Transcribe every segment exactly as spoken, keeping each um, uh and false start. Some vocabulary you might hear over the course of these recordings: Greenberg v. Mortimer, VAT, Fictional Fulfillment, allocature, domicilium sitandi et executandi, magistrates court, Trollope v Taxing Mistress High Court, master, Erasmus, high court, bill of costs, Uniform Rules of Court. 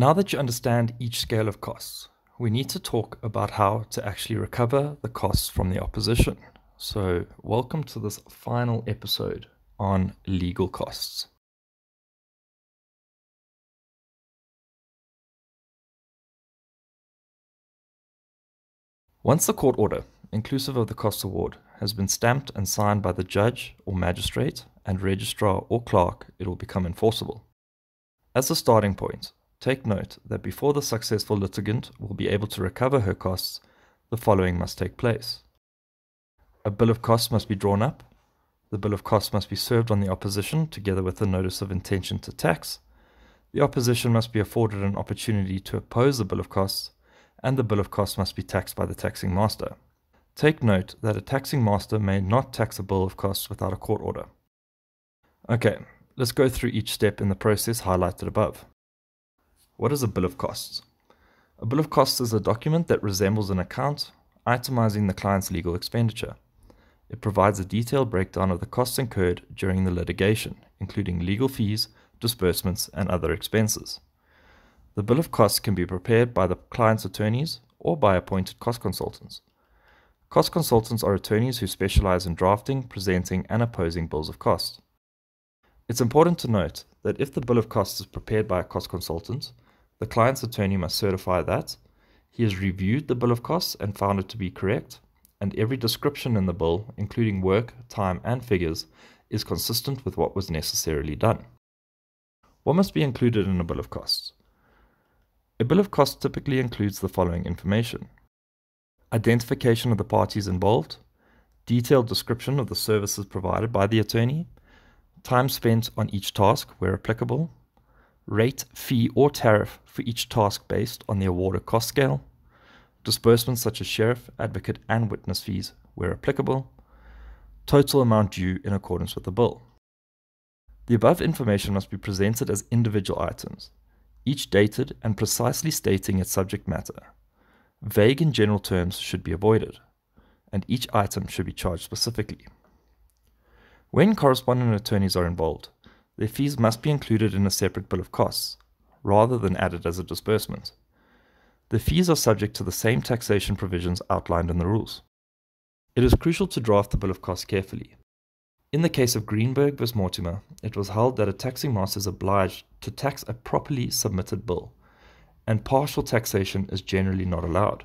Now that you understand each scale of costs, we need to talk about how to actually recover the costs from the opposition. So welcome to this final episode on legal costs. Once the court order, inclusive of the costs award, has been stamped and signed by the judge or magistrate and registrar or clerk, it will become enforceable. As a starting point, take note that before the successful litigant will be able to recover her costs, the following must take place. A bill of costs must be drawn up. The bill of costs must be served on the opposition together with a notice of intention to tax. The opposition must be afforded an opportunity to oppose the bill of costs, and the bill of costs must be taxed by the taxing master. Take note that a taxing master may not tax a bill of costs without a court order. Okay, let's go through each step in the process highlighted above. What is a bill of costs? A bill of costs is a document that resembles an account, itemizing the client's legal expenditure. It provides a detailed breakdown of the costs incurred during the litigation, including legal fees, disbursements, and other expenses. The bill of costs can be prepared by the client's attorneys or by appointed cost consultants. Cost consultants are attorneys who specialize in drafting, presenting, and opposing bills of costs. It's important to note that if the bill of costs is prepared by a cost consultant, the client's attorney must certify that he has reviewed the bill of costs and found it to be correct, and every description in the bill, including work, time, and figures, is consistent with what was necessarily done. What must be included in a bill of costs? A bill of costs typically includes the following information: identification of the parties involved, detailed description of the services provided by the attorney, time spent on each task where applicable, rate, fee, or tariff for each task based on the awarded cost scale, disbursements such as sheriff, advocate, and witness fees where applicable, total amount due in accordance with the bill. The above information must be presented as individual items, each dated and precisely stating its subject matter. Vague and general terms should be avoided, and each item should be charged specifically. When correspondent attorneys are involved, their fees must be included in a separate bill of costs, rather than added as a disbursement. The fees are subject to the same taxation provisions outlined in the rules. It is crucial to draft the bill of costs carefully. In the case of Greenberg v Mortimer, it was held that a taxing master is obliged to tax a properly submitted bill, and partial taxation is generally not allowed.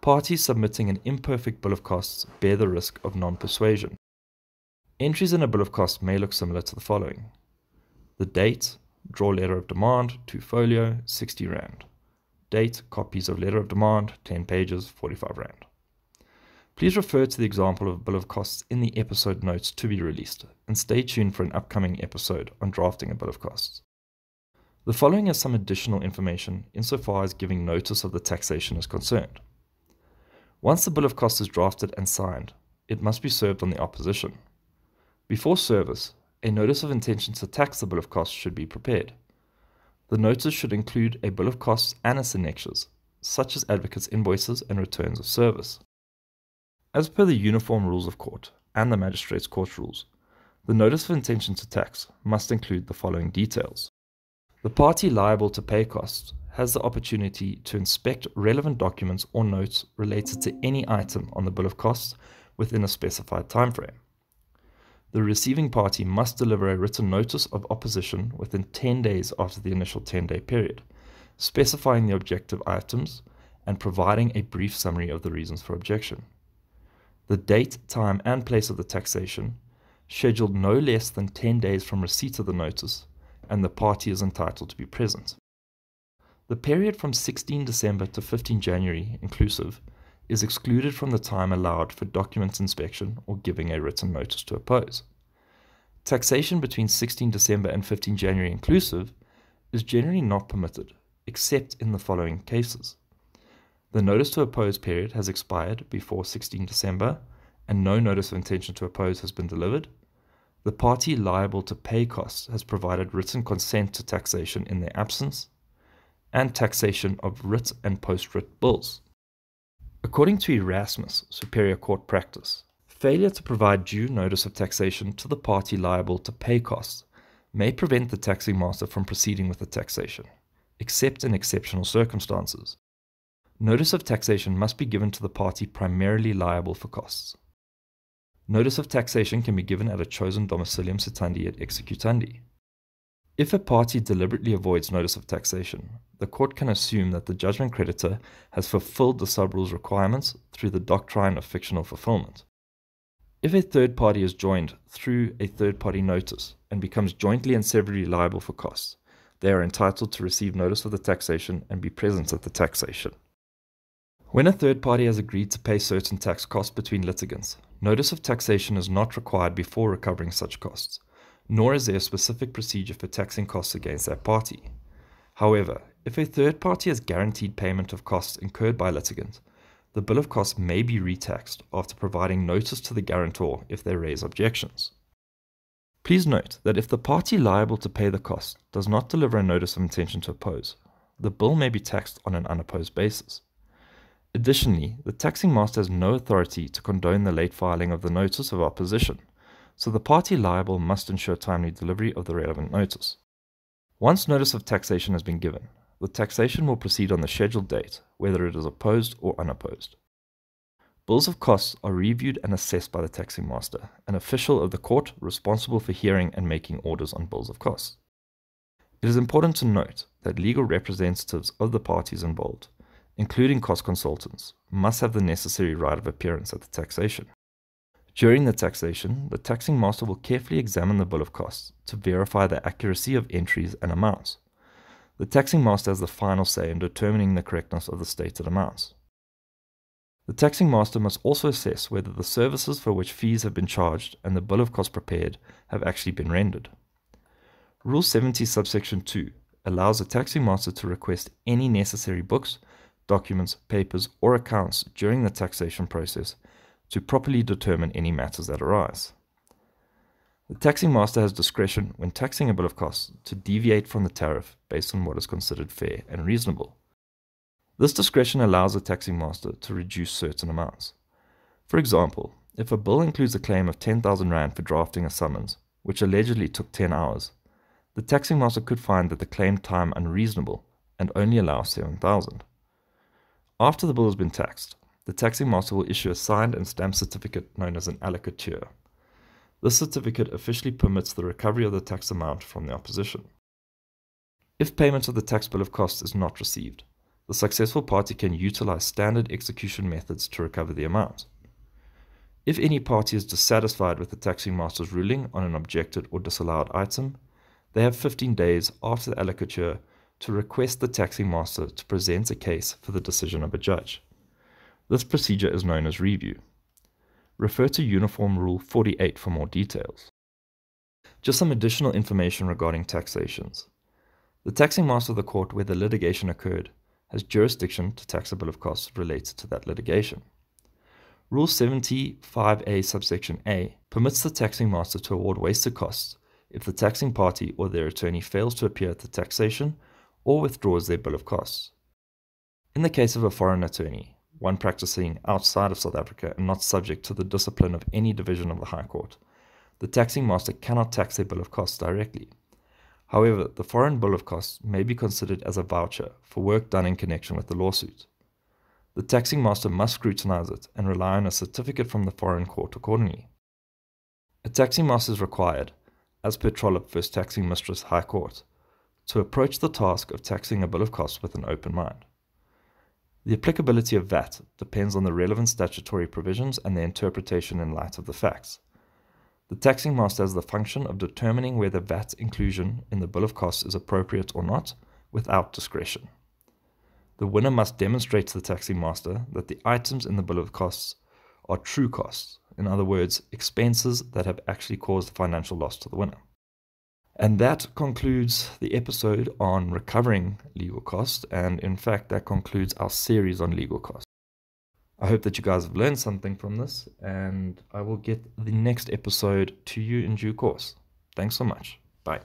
Parties submitting an imperfect bill of costs bear the risk of non-persuasion. Entries in a bill of costs may look similar to the following: the date, draw letter of demand, two folio, sixty rand. Date, copies of letter of demand, ten pages, forty-five rand. Please refer to the example of a bill of costs in the episode notes to be released, and stay tuned for an upcoming episode on drafting a bill of costs. The following is some additional information insofar as giving notice of the taxation is concerned. Once the bill of costs is drafted and signed, it must be served on the opposition. Before service, a notice of intention to tax the bill of costs should be prepared. The notice should include a bill of costs and its annexures, such as advocates' invoices and returns of service. As per the Uniform Rules of Court and the Magistrates Court rules, the notice of intention to tax must include the following details. The party liable to pay costs has the opportunity to inspect relevant documents or notes related to any item on the bill of costs within a specified time frame. The receiving party must deliver a written notice of opposition within ten days after the initial ten-day period, specifying the objective items and providing a brief summary of the reasons for objection. The date, time, and place of the taxation, scheduled no less than ten days from receipt of the notice, and the party is entitled to be present. The period from sixteen December to fifteen January inclusive is excluded from the time allowed for documents inspection or giving a written notice to oppose. Taxation between sixteen December and fifteen January inclusive is generally not permitted, except in the following cases. The notice to oppose period has expired before sixteen December and no notice of intention to oppose has been delivered. The party liable to pay costs has provided written consent to taxation in their absence, and taxation of writ and post-writ bills. According to Erasmus, Superior Court practice, failure to provide due notice of taxation to the party liable to pay costs may prevent the taxing master from proceeding with the taxation, except in exceptional circumstances. Notice of taxation must be given to the party primarily liable for costs. Notice of taxation can be given at a chosen domicilium sitandi et executandi. If a party deliberately avoids notice of taxation, the court can assume that the judgment creditor has fulfilled the sub-rule's requirements through the doctrine of fictional fulfillment. If a third party is joined through a third party notice and becomes jointly and severally liable for costs, they are entitled to receive notice of the taxation and be present at the taxation. When a third party has agreed to pay certain tax costs between litigants, notice of taxation is not required before recovering such costs, nor is there a specific procedure for taxing costs against that party. However, if a third party has guaranteed payment of costs incurred by a litigant, the bill of costs may be retaxed after providing notice to the guarantor if they raise objections. Please note that if the party liable to pay the cost does not deliver a notice of intention to oppose, the bill may be taxed on an unopposed basis. Additionally, the taxing master has no authority to condone the late filing of the notice of opposition, so the party liable must ensure timely delivery of the relevant notice. Once notice of taxation has been given, the taxation will proceed on the scheduled date, whether it is opposed or unopposed. Bills of costs are reviewed and assessed by the taxing master, an official of the court responsible for hearing and making orders on bills of costs. It is important to note that legal representatives of the parties involved, including cost consultants, must have the necessary right of appearance at the taxation. During the taxation, the taxing master will carefully examine the bill of costs to verify the accuracy of entries and amounts. The taxing master has the final say in determining the correctness of the stated amounts. The taxing master must also assess whether the services for which fees have been charged and the bill of costs prepared have actually been rendered. Rule seventy subsection two allows the taxing master to request any necessary books, documents, papers, or accounts during the taxation process to properly determine any matters that arise. The taxing master has discretion when taxing a bill of costs to deviate from the tariff based on what is considered fair and reasonable. This discretion allows the taxing master to reduce certain amounts. For example, if a bill includes a claim of ten thousand rand for drafting a summons, which allegedly took ten hours, the taxing master could find that the claimed time unreasonable and only allow seven thousand. After the bill has been taxed, the taxing master will issue a signed and stamped certificate known as an allocature. This certificate officially permits the recovery of the tax amount from the opposition. If payment of the tax bill of costs is not received, the successful party can utilize standard execution methods to recover the amount. If any party is dissatisfied with the taxing master's ruling on an objected or disallowed item, they have fifteen days after the allocature to request the taxing master to present a case for the decision of a judge. This procedure is known as review. Refer to Uniform Rule forty-eight for more details. Just some additional information regarding taxations. The taxing master of the court where the litigation occurred has jurisdiction to tax a bill of costs related to that litigation. Rule seventy-five A subsection A permits the taxing master to award wasted costs if the taxing party or their attorney fails to appear at the taxation or withdraws their bill of costs. In the case of a foreign attorney, one practicing outside of South Africa and not subject to the discipline of any division of the High Court, the taxing master cannot tax their bill of costs directly. However, the foreign bill of costs may be considered as a voucher for work done in connection with the lawsuit. The taxing master must scrutinize it and rely on a certificate from the foreign court accordingly. A taxing master is required, as per Trollope v Taxing Mistress High Court, to approach the task of taxing a bill of costs with an open mind. The applicability of V A T depends on the relevant statutory provisions and their interpretation in light of the facts. The taxing master has the function of determining whether V A T inclusion in the bill of costs is appropriate or not, without discretion. The winner must demonstrate to the taxing master that the items in the bill of costs are true costs, in other words, expenses that have actually caused financial loss to the winner. And that concludes the episode on recovering legal costs, and in fact that concludes our series on legal costs. I hope that you guys have learned something from this, and I will get the next episode to you in due course. Thanks so much. Bye.